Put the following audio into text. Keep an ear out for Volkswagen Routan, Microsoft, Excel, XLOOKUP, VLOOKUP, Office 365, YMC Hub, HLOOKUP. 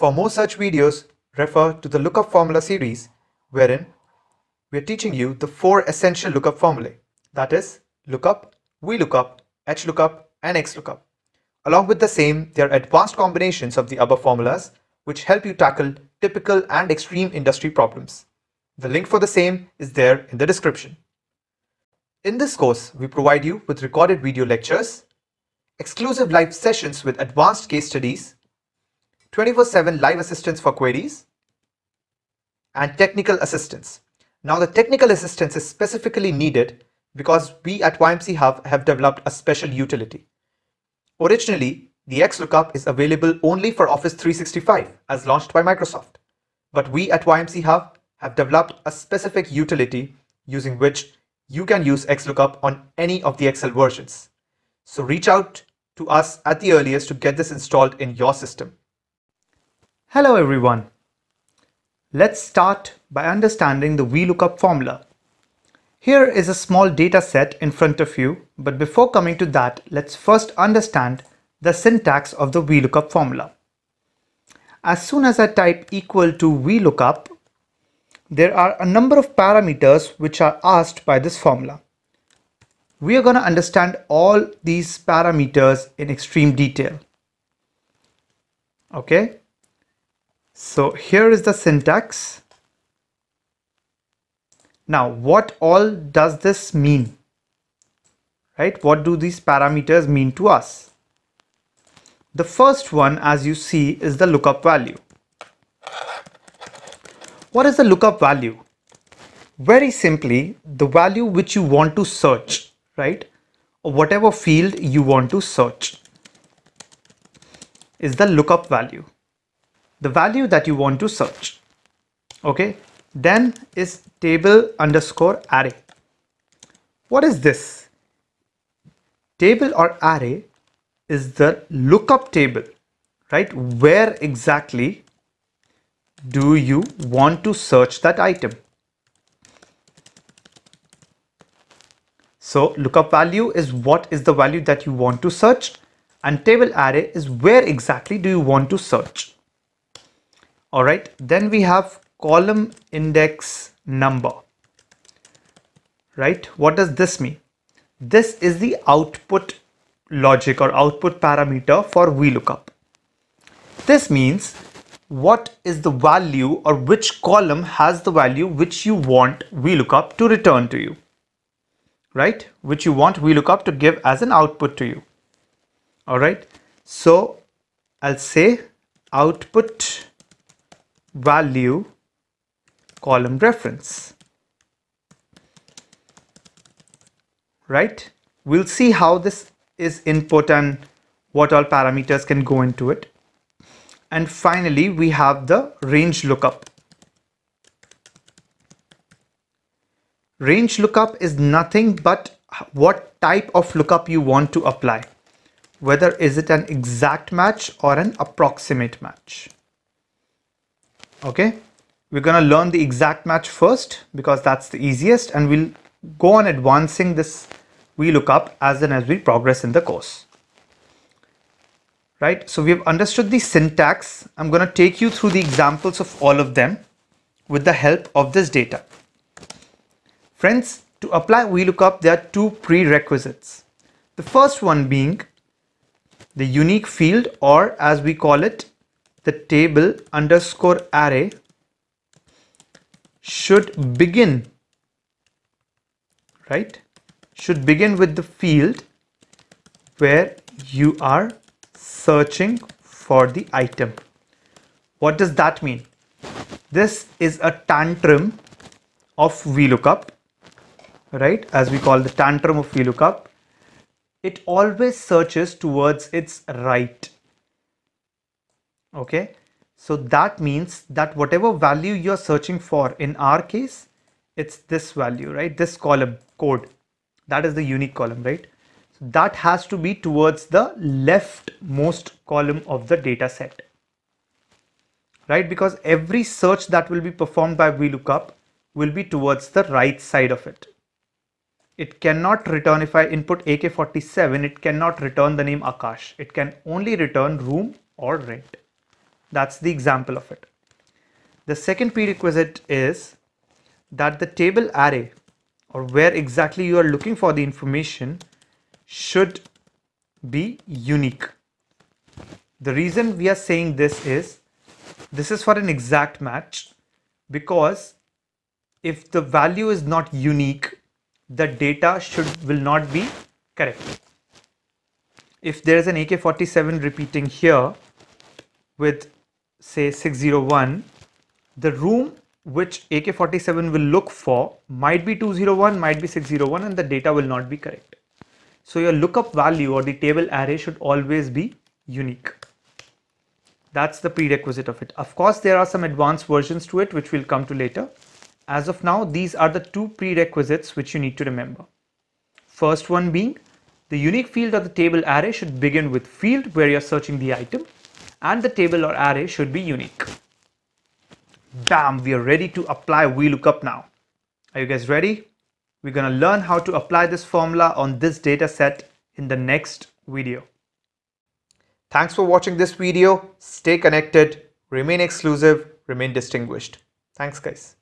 For more such videos, refer to the lookup formula series, wherein we are teaching you the 4 essential lookup formulae, that is lookup, VLOOKUP, HLOOKUP and XLOOKUP. Along with the same, there are advanced combinations of the above formulas which help you tackle typical and extreme industry problems. The link for the same is there in the description. In this course, we provide you with recorded video lectures, exclusive live sessions with advanced case studies, 24/7 live assistance for queries, and technical assistance. Now the technical assistance is specifically needed because we at YMC Hub have developed a special utility. Originally, the XLOOKUP is available only for Office 365 as launched by Microsoft. But we at YMC Hub have developed a specific utility using which you can use XLOOKUP on any of the Excel versions. So reach out to us at the earliest to get this installed in your system. Hello everyone. Let's start by understanding the VLOOKUP formula. Here is a small data set in front of you, but before coming to that, let's first understand the syntax of the VLOOKUP formula. As soon as I type equal to VLOOKUP, there are a number of parameters which are asked by this formula. We are going to understand all these parameters in extreme detail. Okay, so here is the syntax. Now, what all does this mean, right? What do these parameters mean to us? The first one, as you see, is the lookup value. What is the lookup value? Very simply, the value which you want to search, right? Or whatever field you want to search is the lookup value. The value that you want to search, okay? Then is table underscore array. What is this? Table or array is the lookup table, right? Where exactly do you want to search that item? So lookup value is what is the value that you want to search, and table array is where exactly do you want to search. All right, then we have column index number, right? What does this mean? This is the output logic or output parameter for VLOOKUP. This means what is the value or which column has the value which you want VLOOKUP to return to you, right? Which you want VLOOKUP to give as an output to you. All right, so I'll say output value column reference, right? We'll see how this is input and what all parameters can go into it. And finally, we have the range lookup. Range lookup is nothing but what type of lookup you want to apply, whether is it an exact match or an approximate match. Okay, we're going to learn the exact match first because that's the easiest, and we'll go on advancing this VLOOKUP as we progress in the course. Right, so we've understood the syntax. I'm going to take you through the examples of all of them with the help of this data. Friends, to apply VLOOKUP, there are 2 prerequisites. The first one being the unique field, or as we call it, the table underscore array should begin, right? Should begin with the field where you are searching for the item. What does that mean? This is a tantrum of VLOOKUP, right? As we call the tantrum of VLOOKUP. It always searches towards its right. Okay, so that means that whatever value you're searching for, in our case, it's this value, right? This column code, that is the unique column, right? So that has to be towards the leftmost column of the data set, right? Because every search that will be performed by VLOOKUP will be towards the right side of it. It cannot return, if I input AK47, it cannot return the name Akash. It can only return room or rent. That's the example of it. The second prerequisite is that the table array, or where exactly you are looking for the information, should be unique. The reason we are saying this is for an exact match, because if the value is not unique, the data will not be correct. If there is an AK47 repeating here with say 601, the room which AK47 will look for might be 201, might be 601, and the data will not be correct. So your lookup value or the table array should always be unique. That's the prerequisite of it. Of course, there are some advanced versions to it which we'll come to later. As of now, these are the two prerequisites which you need to remember. First one being, the unique field of the table array should begin with field where you're searching the item, and the table or array should be unique. Bam, we are ready to apply VLOOKUP now. Are you guys ready? We're going to learn how to apply this formula on this data set in the next video. Thanks for watching this video. Stay connected, remain exclusive, remain distinguished. Thanks guys.